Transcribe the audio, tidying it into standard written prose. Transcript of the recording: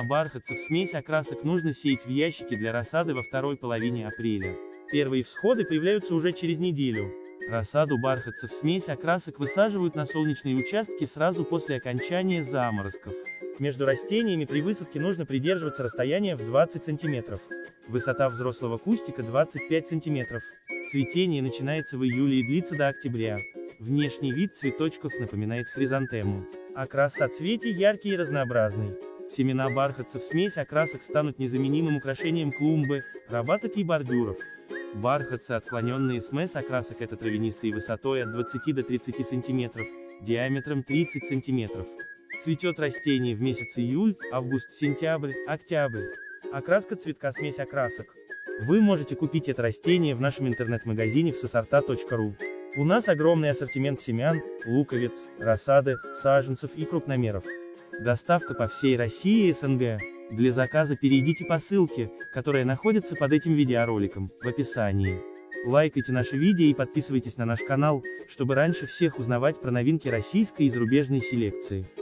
обархаться в смесь окрасок нужно сеять в ящики для рассады во второй половине апреля. Первые всходы появляются уже через неделю. Рассаду бархатца в смесь окрасок высаживают на солнечные участки сразу после окончания заморозков. Между растениями при высадке нужно придерживаться расстояния в 20 см. Высота взрослого кустика 25 см. Цветение начинается в июле и длится до октября. Внешний вид цветочков напоминает хризантему. Окрас соцветий яркий и разнообразный. Семена бархатца в смесь окрасок станут незаменимым украшением клумбы, рабаток и бордюров. Бархатцы, отклоненные смесь окрасок, это травянистые высотой от 20 до 30 см, диаметром 30 см. Цветет растение в месяц июль, август, сентябрь, октябрь. Окраска цветка смесь окрасок. Вы можете купить это растение в нашем интернет-магазине vsesorta.ru. У нас огромный ассортимент семян, луковиц, рассады, саженцев и крупномеров. Доставка по всей России и СНГ. Для заказа перейдите по ссылке, которая находится под этим видеороликом, в описании. Лайкайте наши видео и подписывайтесь на наш канал, чтобы раньше всех узнавать про новинки российской и зарубежной селекции.